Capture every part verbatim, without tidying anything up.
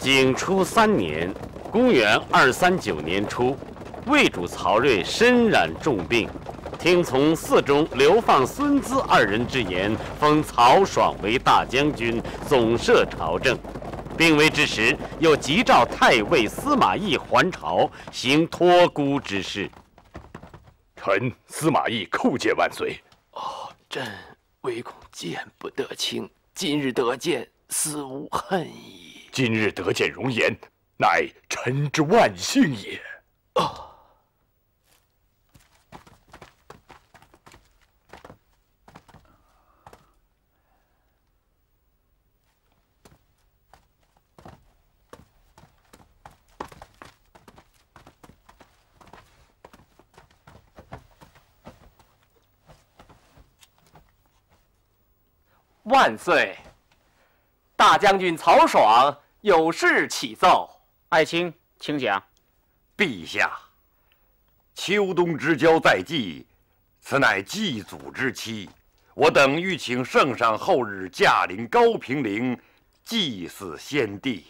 景初三年，公元二三九年初，魏主曹睿身染重病，听从寺中流放孙资二人之言，封曹爽为大将军，总摄朝政。病危之时，又急召太尉司马懿还朝，行托孤之事。臣司马懿叩见万岁。哦，朕唯恐见不得卿，今日得见，思无恨矣。今日得见容颜，乃臣之万幸也。哦。 万岁！大将军曹爽有事启奏。爱卿，请讲。陛下，秋冬之交在即，此乃祭祖之期，我等欲请圣上后日驾临高平陵，祭祀先帝。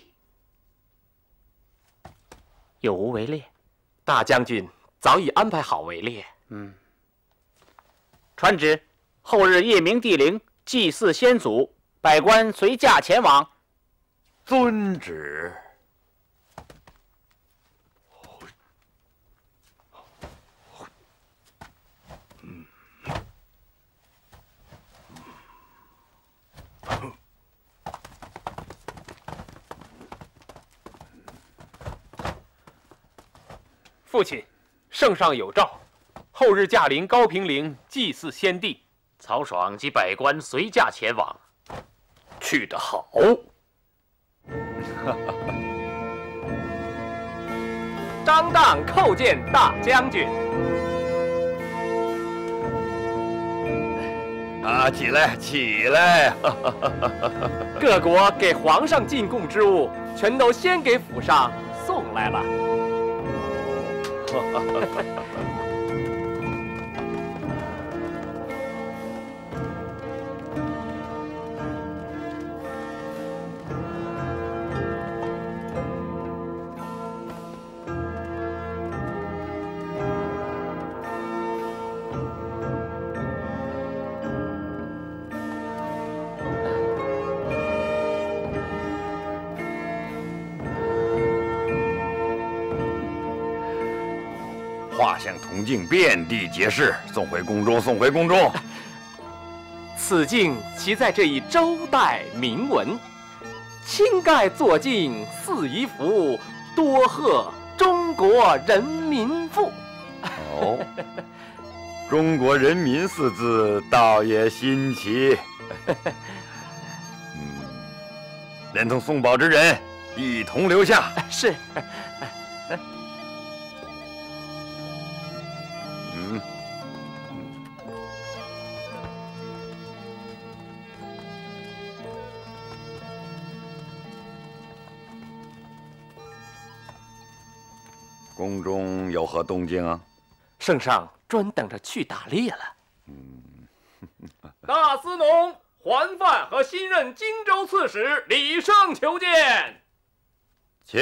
有无围猎？大将军早已安排好围猎。嗯。传旨，后日夜鸣帝陵。 祭祀先祖，百官随驾前往。遵旨。父亲，圣上有诏，后日驾临高平陵祭祀先帝。 曹爽及百官随驾前往，去得好。张荡叩见大将军。啊，起来，起来！各国给皇上进贡之物，全都先给府上送来了。画像铜镜遍地皆是，送回宫中，送回宫中。此镜其在这一周代铭文：“清盖作镜似遗服，多贺中国人民赋。”哦，中国人民四字倒也新奇。嗯，连同送宝之人一同留下。是。 宫中有何动静啊？圣上专等着去打猎了。嗯，大司农桓范和新任荆州刺史李胜求见，请。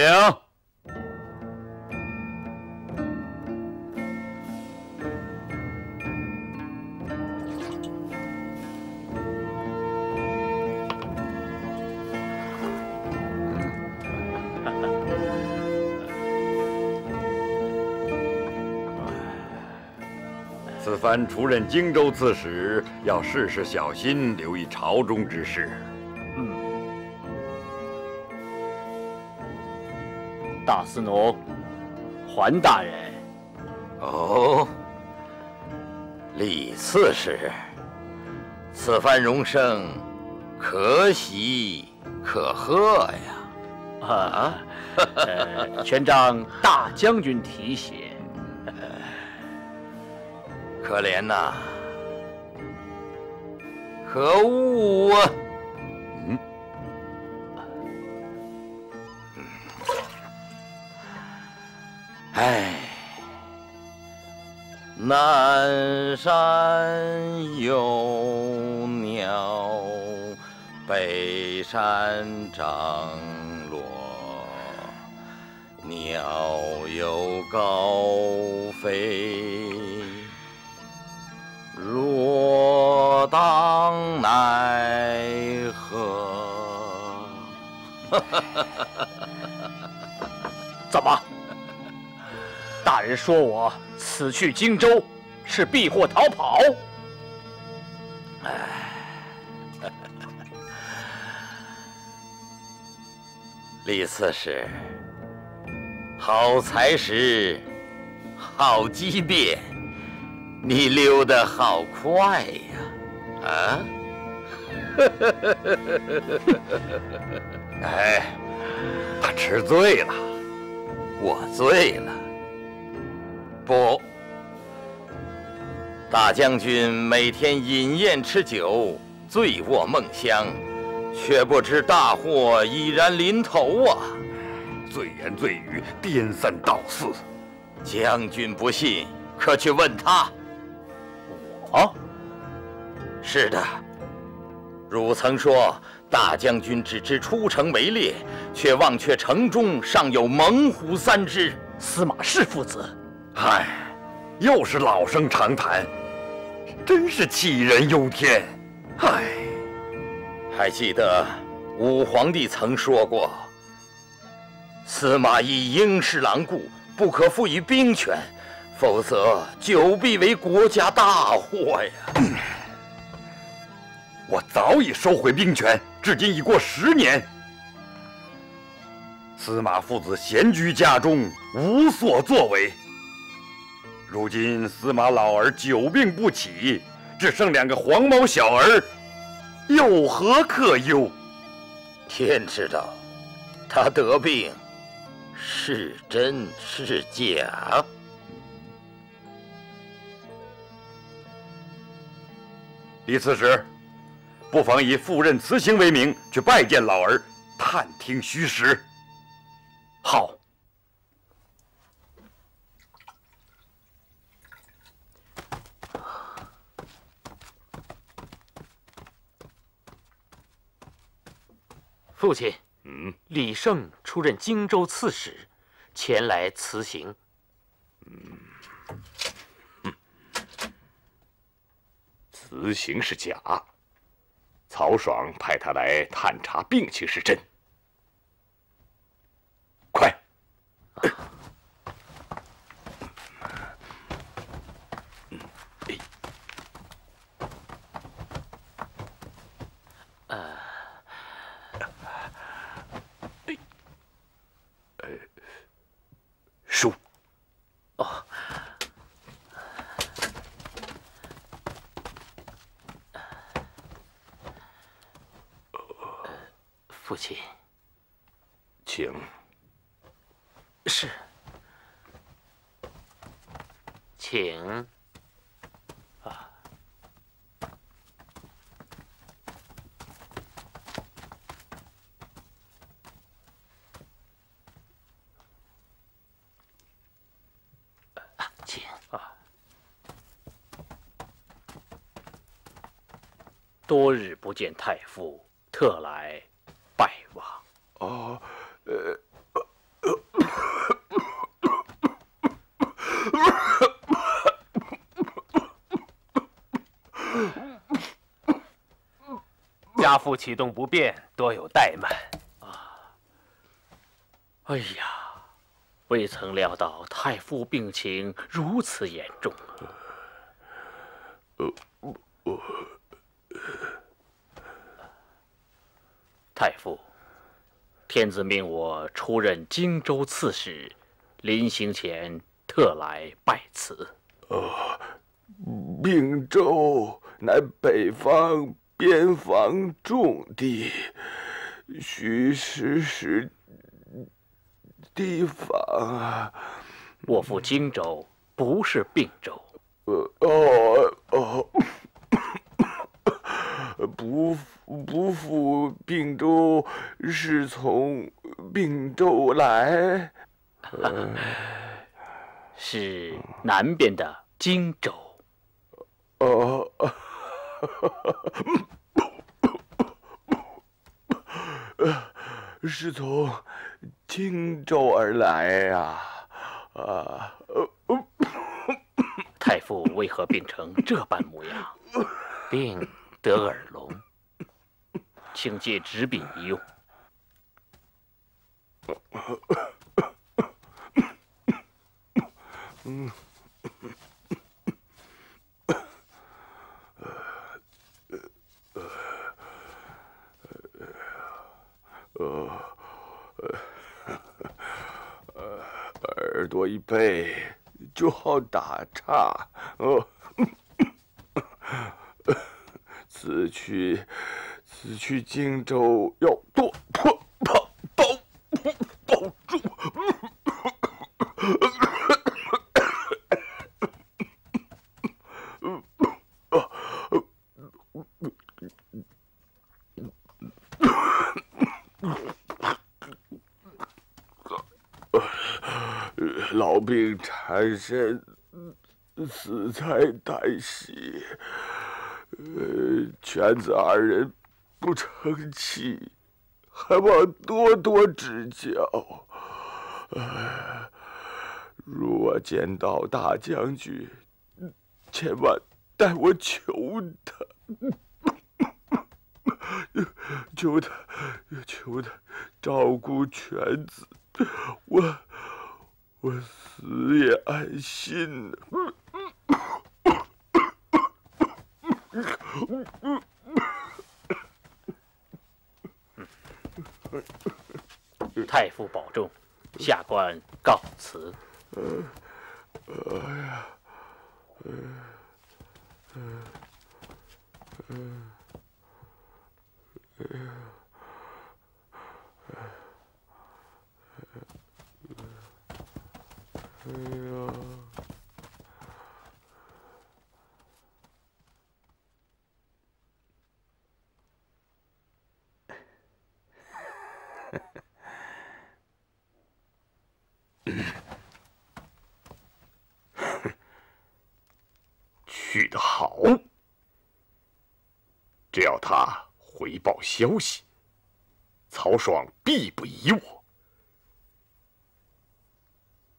此番出任荆州刺史，要事事小心，留意朝中之事。嗯，大司农，桓大人。哦，李刺史，此番荣升，可喜可贺呀！啊，呃、全仗大将军提携。 可怜呐、啊，可恶啊！嗯，哎，南山有鸟，北山长罗。鸟又高飞，若当奈何？怎么，大人说我此去荆州是避祸逃跑？哎。 李刺史，好才识，好机变，你溜得好快呀！啊！哎，他吃醉了，我醉了。不，大将军每天饮宴吃酒，醉卧梦乡。 却不知大祸已然临头啊！醉言醉语，颠三倒四。将军不信，可去问他。我？是的。汝曾说，大将军只知出城为猎，却忘却城中尚有猛虎三只。司马氏父子。唉，又是老生常谈，真是杞人忧天。唉。 还记得武皇帝曾说过：“司马懿应是狼顾，不可负于兵权，否则久必为国家大祸呀。”我早已收回兵权，至今已过十年。司马父子闲居家中，无所作为。如今司马老儿久病不起，只剩两个黄毛小儿。 有何可忧？天知道，他得病是真是假？李刺史，不妨以赴任辞行为名去拜见老儿，探听虚实。好。父亲，嗯，李胜出任荆州刺史，前来辞行。嗯，嗯，辞行是假，曹爽派他来探查病情是真。快！啊 书。哦，父亲，请。是，请。啊，请啊！多日不见太傅，特来拜望。哦，呃。 家父启动不便，多有怠慢啊！哎呀，未曾料到太傅病情如此严重啊！太傅，天子命我出任荆州刺史，临行前特来拜辞。哦，并州乃北方。 边防重地，需时时提防啊！我赴荆州不是并州，呃哦哦，不不赴并州是从并州来，呃、是南边的荆州。哦。 是从荆州而来呀、啊！啊！呃、太傅为何变成这般模样？病得耳聋，请借纸笔一用。嗯。 呃，呃，耳朵一背就好打岔。哦，此去，此去荆州要多保保保保住。老病缠身，死在旦夕。呃，犬子二人不成器，还望多多指教。呃、如我见到大将军，千万代我求他，求他，求他照顾犬子，我。 我死也安心。太傅保重，下官告辞。哎呀，嗯嗯嗯，哎呀。 哎呀！取得好！只要他回报消息，曹爽必不疑我。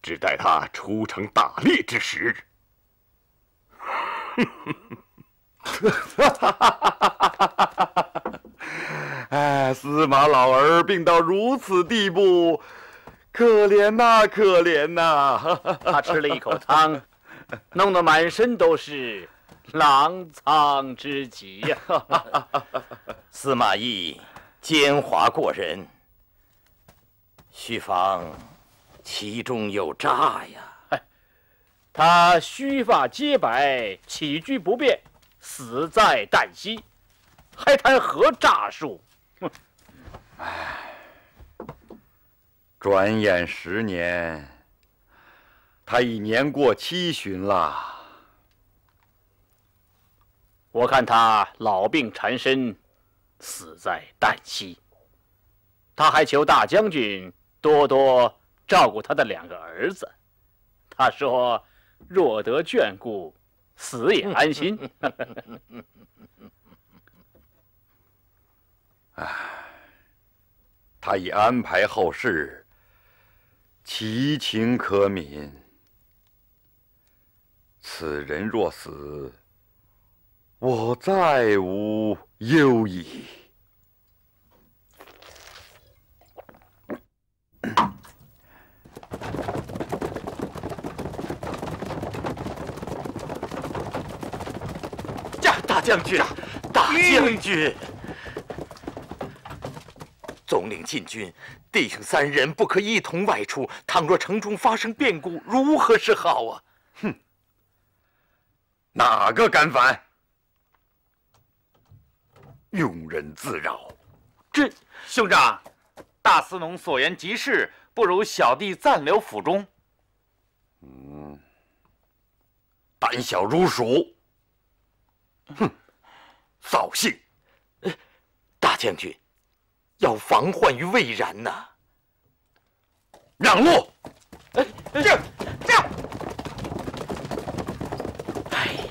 只待他出城打猎之时，哎，司马老儿病到如此地步，可怜呐、啊，可怜呐、啊！他吃了一口汤，弄得满身都是狼苍之疾呀、啊！司马懿奸猾过人，须防。 其中有诈呀！他须发皆白，起居不便，死在旦夕，还谈何诈术？唉，转眼十年，他已年过七旬了。我看他老病缠身，死在旦夕。他还求大将军多多。 照顾他的两个儿子，他说：“若得眷顾，死也安心。”唉，他已安排后事，其情可悯。此人若死，我再无忧矣。 大将军，大将军，总领禁军，弟兄三人不可一同外出。倘若城中发生变故，如何是好啊？哼，哪个敢反？庸人自扰。这兄长，大司农所言极是，不如小弟暂留府中。嗯，胆小如鼠。 哼，扫兴！大将军，要防患于未然呐、啊。让路！哎，这这，哎，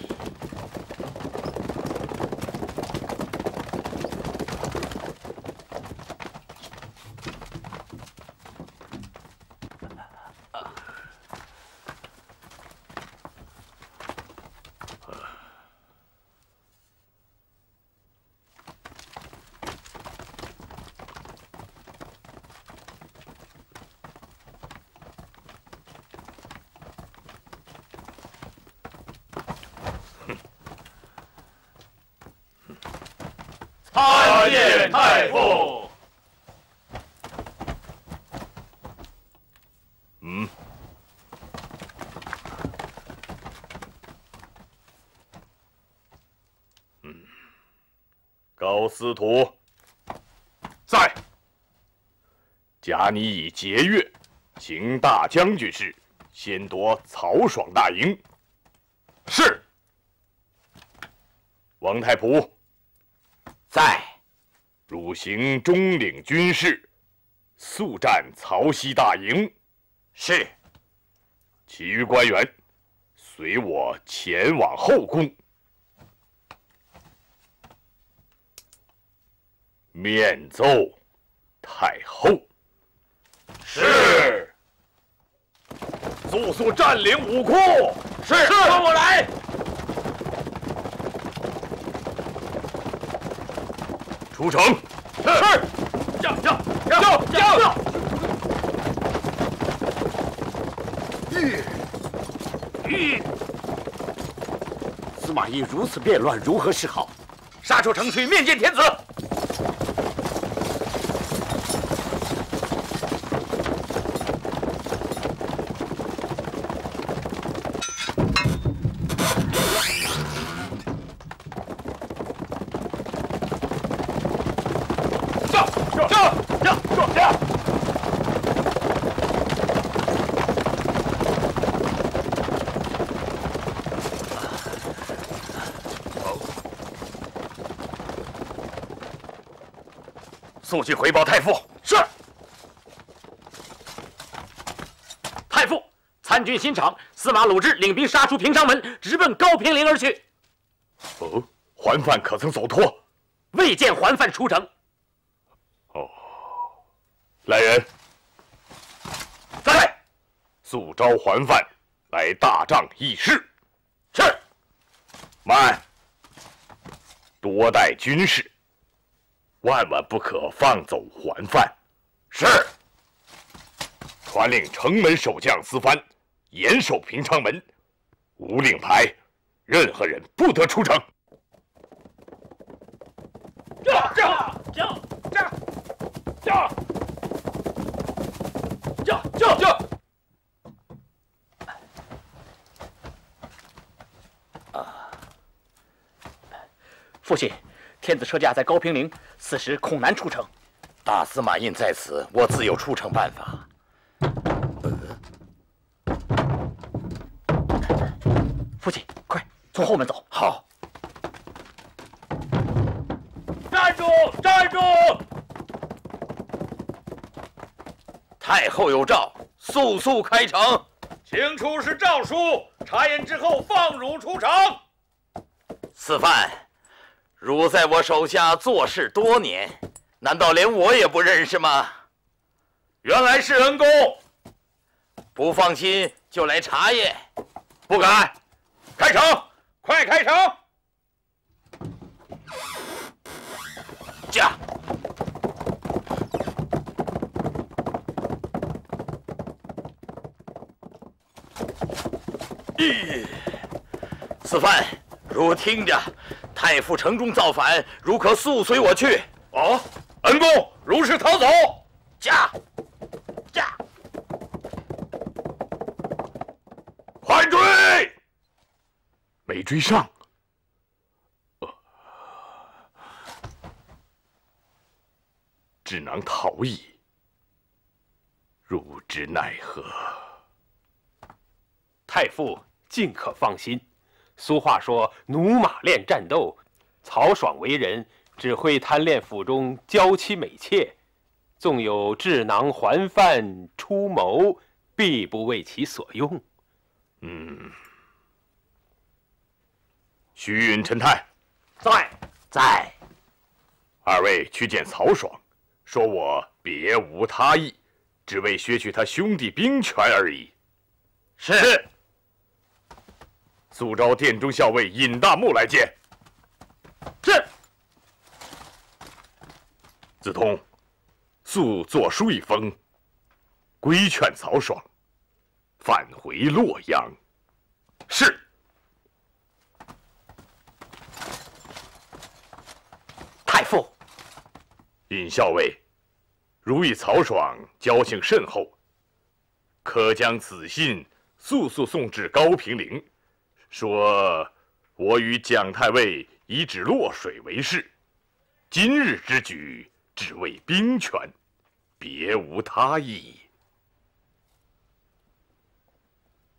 县太傅。嗯。 高司徒，在。假你以劫越，行大将军事，先夺曹爽大营。是。王太仆，在。汝行中领军事，速占曹溪大营。是。其余官员，随我前往后宫。 面奏太后。是。速速占领武库。是。是，跟我来。出城。是。呀呀呀呀！吁！吁！司马懿如此变乱，如何是好？杀出城去，面见天子。 速去回报太傅。是。太傅，参军新场，司马鲁智领兵杀出平章门，直奔高平陵而去。哦，桓范可曾走脱？未见桓范出城。哦。来人，在，速召桓范来大帐议事。是。慢，多带军士。 万万不可放走桓范。是。传令城门守将司藩严守平昌门，无令牌，任何人不得出城。驾驾驾驾驾驾驾驾！啊，父亲。 天子车驾在高平陵，此时恐难出城。大司马印在此，我自有出城办法。父亲，快从后门走。好。站住！站住！太后有诏，速速开城。请出示诏书，查验之后放汝出城。司犯。 汝在我手下做事多年，难道连我也不认识吗？原来是恩公，不放心就来查验。不敢，开城，快开城！驾！咦，此番汝听着。 太傅城中造反，如可速随我去。哦，恩公，如是逃走。驾，驾，快追！没追上。只能逃矣，汝之奈何？太傅尽可放心。 俗话说“驽马恋战斗”，曹爽为人只会贪恋府中娇妻美妾，纵有智囊桓范出谋，必不为其所用。嗯。徐允、陈泰，在在。二位去见曹爽，说我别无他意，只为削去他兄弟兵权而已。是。是 速召殿中校尉尹大木来见。是。子通，速作书一封，规劝曹爽，返回洛阳。是。太傅，尹校尉，汝与曹爽交情甚厚，可将此信速速送至高平陵，说我与蒋太尉以指洛水为誓，今日之举只为兵权，别无他意矣。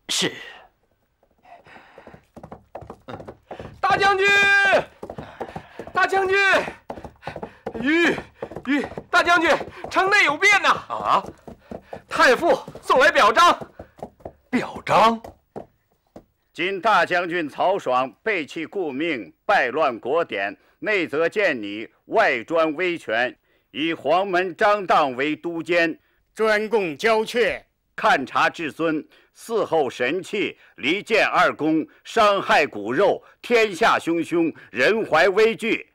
是，大将军，大将军，于于大将军，城内有变呐！啊，太傅送来表彰，表彰。今大将军曹爽背弃故命，败乱国典，内则建拟，外专威权，以黄门张荡为都监，专供交阙。 勘察至尊，伺候神器，离间二公，伤害骨肉，天下汹汹，人怀危惧。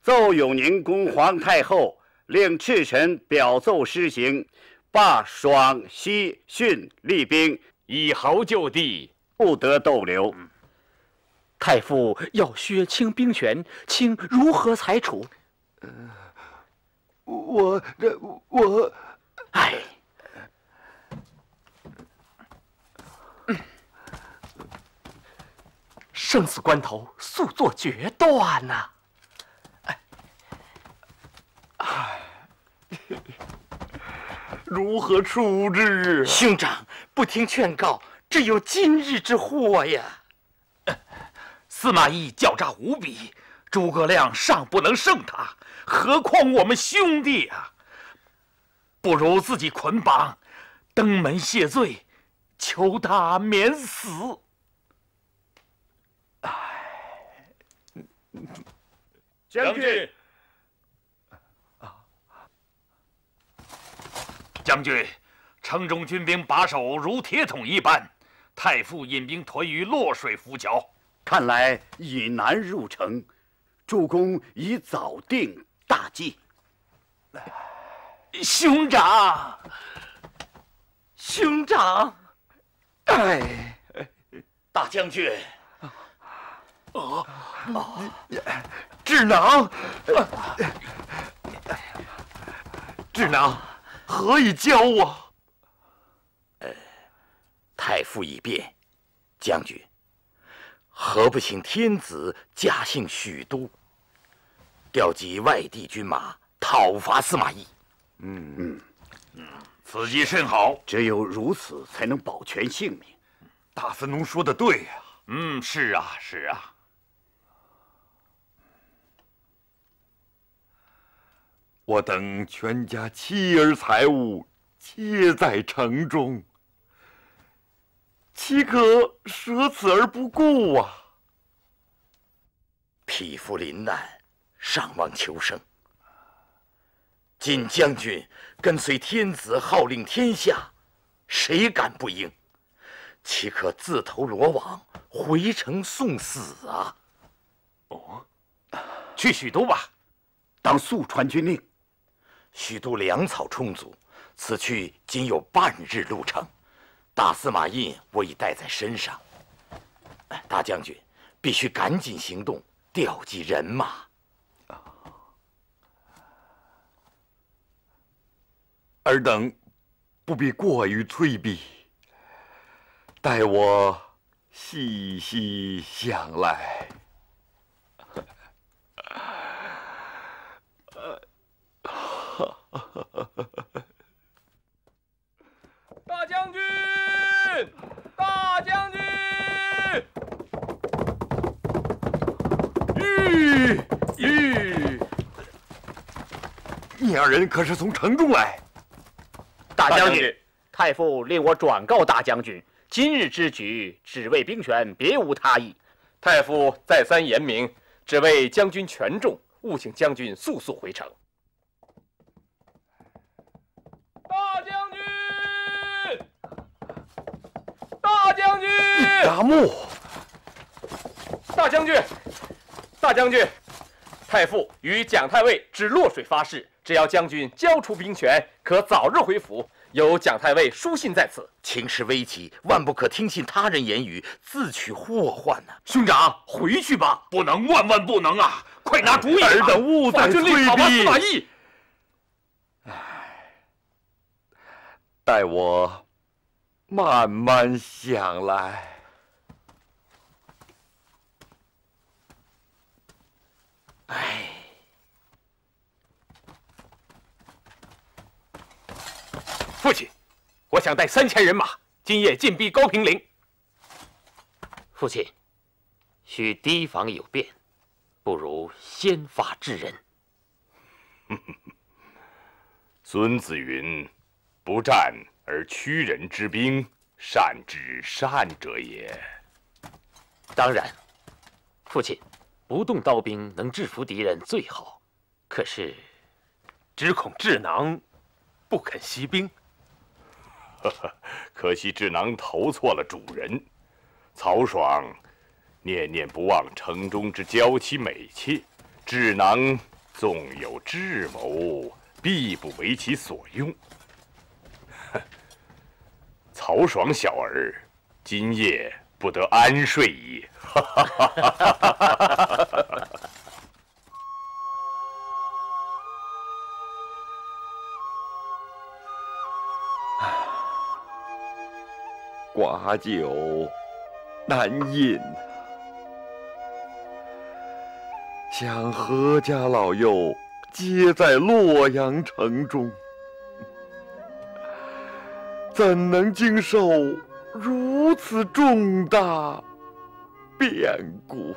奏永宁宫皇太后，令赤臣表奏施行，罢爽、西、洵立兵，以壕就地，不得逗留。嗯、太傅要削清兵权，卿如何裁处？呃、我这我，哎。 生死关头，速做决断呐！哎，如何处置？兄长不听劝告，只有今日之祸呀！司马懿狡诈无比，诸葛亮尚不能胜他，何况我们兄弟啊！不如自己捆绑，登门谢罪，求他免死。 将军，将军，城中军兵把守如铁桶一般，太傅引兵屯于洛水浮桥，看来已难入城。主公已早定大计。兄长，兄长，哎，大将军。 哦，智囊，智囊，何以教我？呃，太傅已变，将军，何不请天子驾幸许都，调集外地军马讨伐司马懿？嗯嗯嗯，此计甚好，只有如此才能保全性命。大司农说的对呀、啊。嗯，是啊，是啊。 我等全家妻儿财物皆在城中，岂可舍此而不顾啊！匹夫临难，尚望求生。晋将军跟随天子号令天下，谁敢不应？岂可自投罗网，回城送死啊！哦，去许都吧，当速传军令。 许都粮草充足，此去仅有半日路程。大司马印我已带在身上，大将军必须赶紧行动，调集人马。尔等不必过于催逼，待我细细想来。 大将军，大将军，吁吁！你二人可是从城中来？大将军，太傅令我转告大将军，今日之举只为兵权，别无他意。太傅再三言明，只为将军权重，务请将军速速回城。 大将军，大将军，达木，大将军，大将军，太傅与蒋太尉指洛水发誓，只要将军交出兵权，可早日回府。有蒋太尉书信在此，情势危急，万不可听信他人言语，自取祸患呐、啊！兄长，回去吧，不能，万万不能啊！快拿主意、啊！尔等勿再催逼。待我慢慢想来。 哎，父亲，我想带三千人马，今夜进逼高平陵。父亲，需提防有变，不如先发制人。孙子云：“不战而屈人之兵，善之善者也。”当然，父亲。 不动刀兵能制服敌人最好，可是，只恐智囊不肯息兵。呵呵，可惜智囊投错了主人。曹爽念念不忘城中之娇妻美妾，智囊纵有智谋，必不为其所用。曹爽小儿，今夜。 不得安睡矣！寡酒难饮，想何家老幼皆在洛阳城中，怎能经受？ 如此重大变故，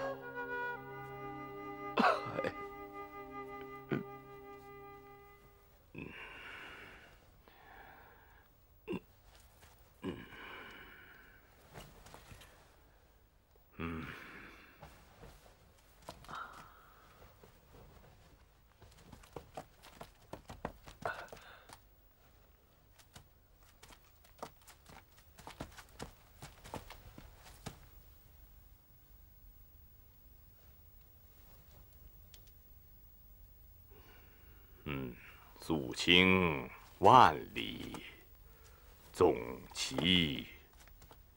嗯，肃清万里，纵其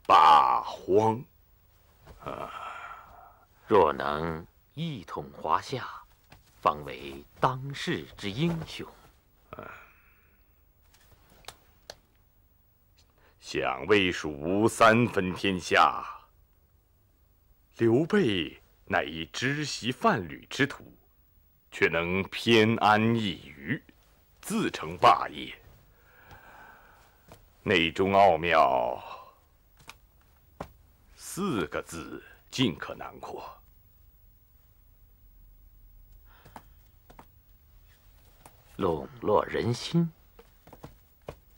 八荒。啊，若能一统华夏，方为当世之英雄。啊、想为蜀三分天下，刘备乃以知习范吕之徒，却能偏安一隅。 自成霸业，内中奥妙，四个字尽可囊括。笼络人心，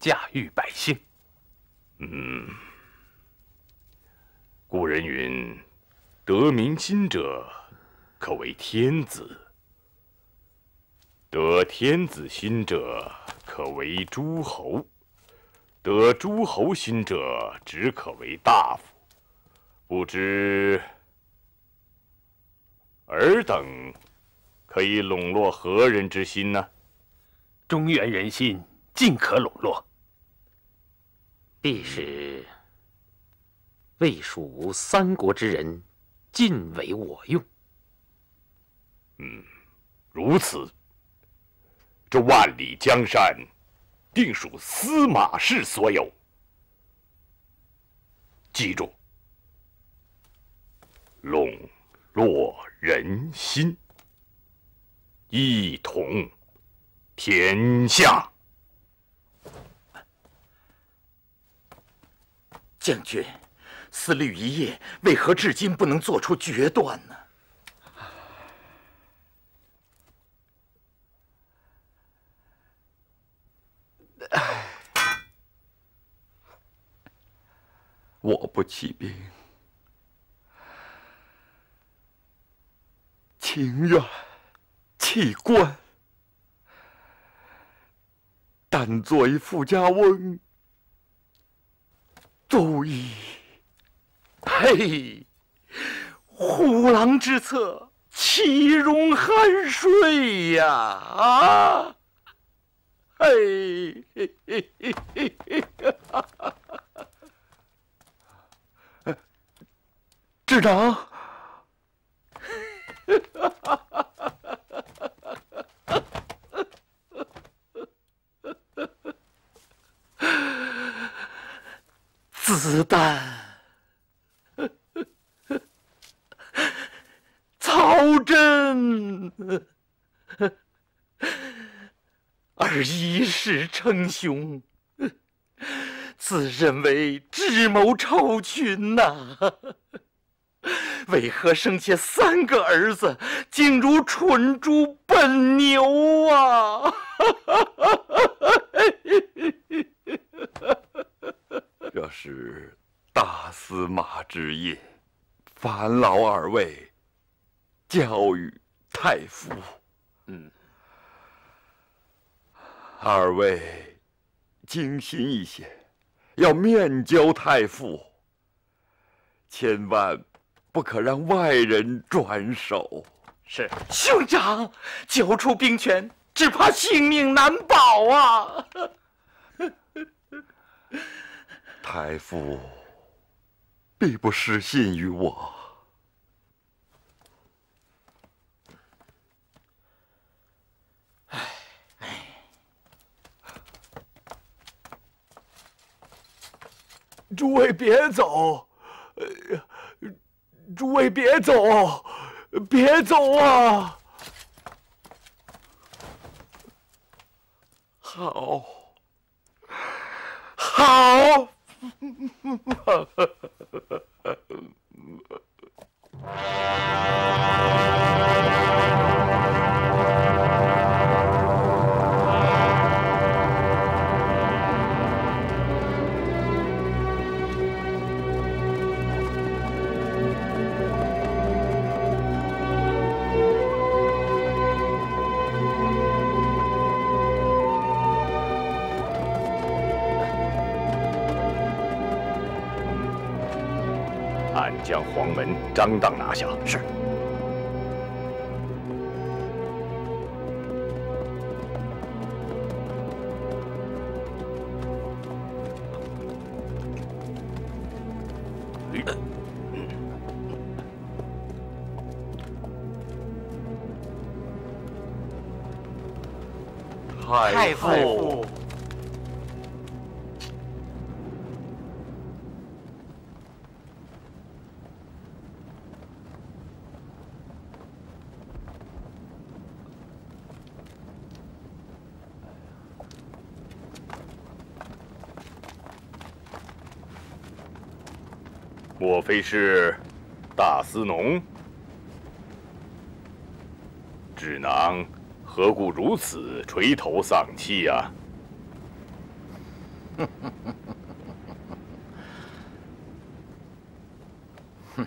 驾驭百姓。嗯，古人云：“得民心者，可为天子。” 得天子心者，可为诸侯；得诸侯心者，只可为大夫。不知尔等可以笼络何人之心呢？中原人心尽可笼络，必使魏蜀三国之人尽为我用。嗯，如此。 这万里江山，定属司马氏所有。记住，笼络人心，一统天下。将军，思虑一夜，为何至今不能做出决断呢？ 我不起兵，情愿弃官，但做一富家翁，足矣。嘿，虎狼之策，岂容酣睡呀！啊！ 嘿，嘿嘿嘿嘿嘿！智囊，而一世称雄，自认为智谋超群呐、啊，为何生下三个儿子，竟如蠢猪笨牛啊！这是大司马之业，烦劳二位教育太傅。嗯。 二位精心一些，要面交太傅，千万不可让外人转手。是，兄长，久处兵权，只怕性命难保啊！太傅必不失信于我。 诸位别走，呃，诸位别走，别走啊！好，好，将黄门张当拿下。是。太傅。 莫非是大司农？智囊何故如此垂头丧气啊？哼！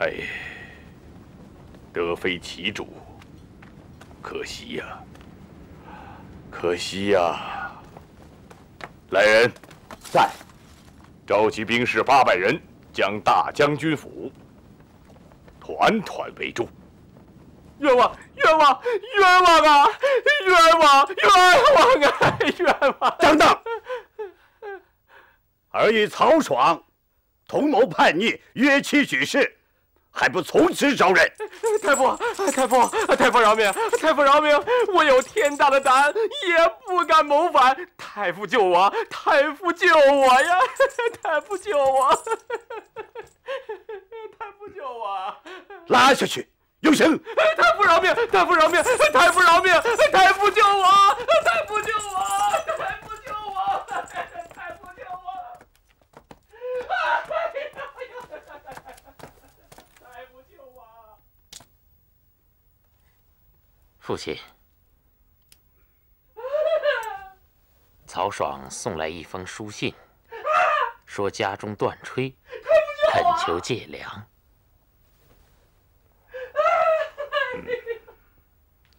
哎，德非其主，可惜呀、啊，可惜呀、啊！ 来人，在召集兵士八百人，将大将军府团团围住。冤枉！冤枉！冤枉啊！冤枉！冤枉啊！冤枉！张当，尔与曹爽同谋叛逆，约妻许氏，还不从实招认？太傅，太傅，太傅饶命！太傅饶命！我有天大的胆，也不敢谋反。 太傅救我！太傅救我呀！太傅救我！太傅救我！拉下去，游行！太傅饶命！太傅饶命！太傅饶命！太傅救我！太傅救我！太傅救我！太傅救我！太傅救我！父亲。 曹爽送来一封书信，说家中断炊，恳求借粮。嗯、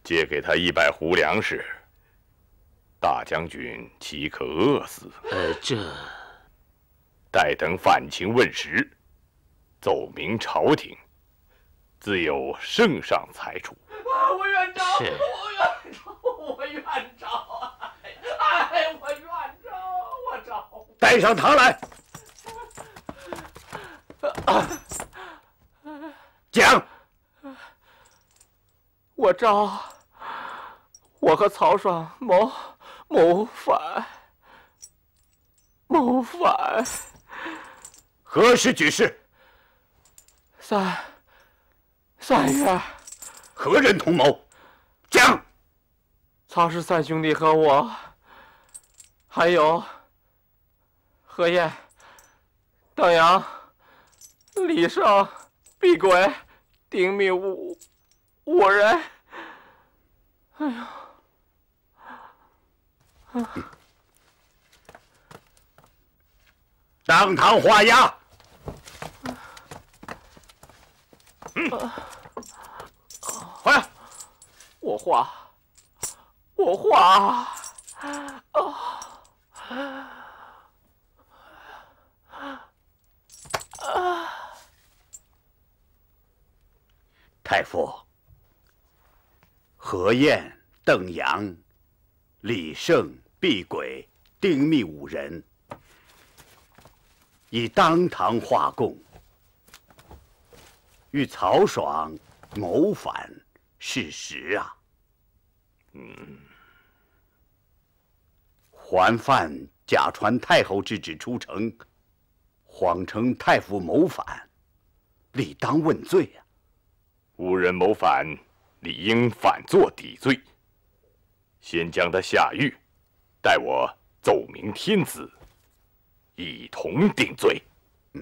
借给他一百斛粮食，大将军岂可饿死？呃，这待等反秦问实，奏明朝廷，自有圣上裁处。我愿招，我愿招，我愿招。 我冤招，我招！带上他来，讲。我招，我和曹爽谋谋反，谋反，何时举事？三三月。何人同谋？讲。曹氏三兄弟和我，还有何晏、邓阳、李胜、毕轨、丁密五五人。哎呦！啊！ 当堂画押。嗯，回来。我画，我画。啊！太傅，何晏、邓阳、李胜、毕轨、丁密五人。 以当堂画供，与曹爽谋反事实啊！嗯，桓范假传太后之旨出城，谎称太傅谋反，理当问罪啊！五人谋反，理应反坐抵罪。先将他下狱，待我奏明天子。 一同定罪。嗯，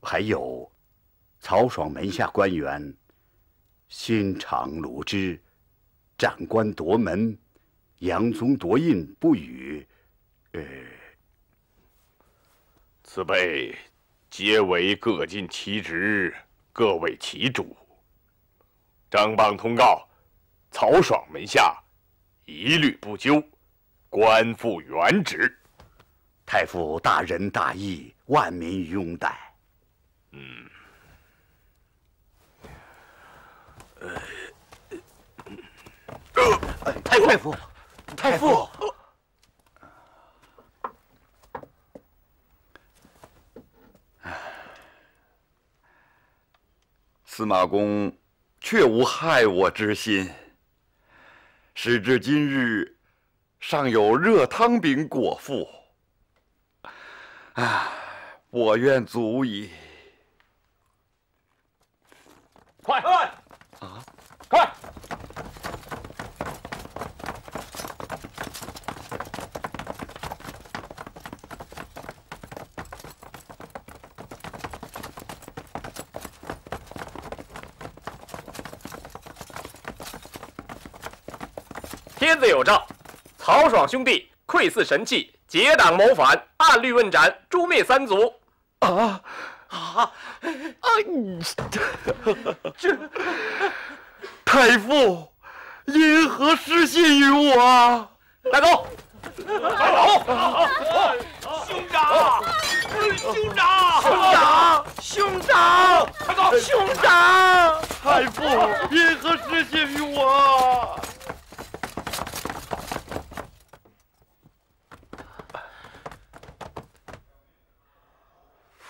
还有，曹爽门下官员，新场鲁之，斩官夺门，杨宗夺印不与，呃，此辈皆为各尽其职，各为其主。张榜通告，曹爽门下一律不究，官复原职。 太傅大仁大义，万民拥戴。嗯，太太傅，太傅，司马公确无害我之心。时至今日，尚有热汤饼果腹。 啊，我愿足矣。快！啊！快！天子有诏，曹爽兄弟愧似神器。 结党谋反，按律问斩，诛灭三族。啊啊啊！这太傅因何失信于我啊？带走！带走！兄长！兄长！兄长！兄长！带走！兄长！太傅因何失信于我？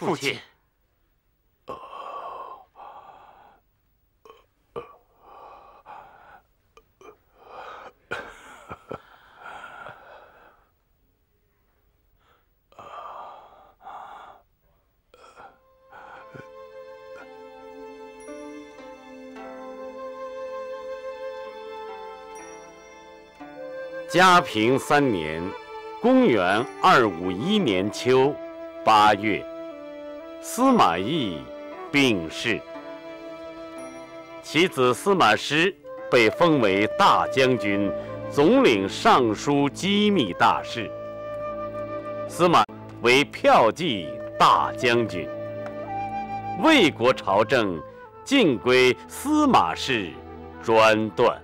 父亲，嘉平三年，公元二五一年秋八月。 司马懿病逝，其子司马师被封为大将军，总领尚书机密大事。司马为骠骑大将军。魏国朝政尽归司马氏专断。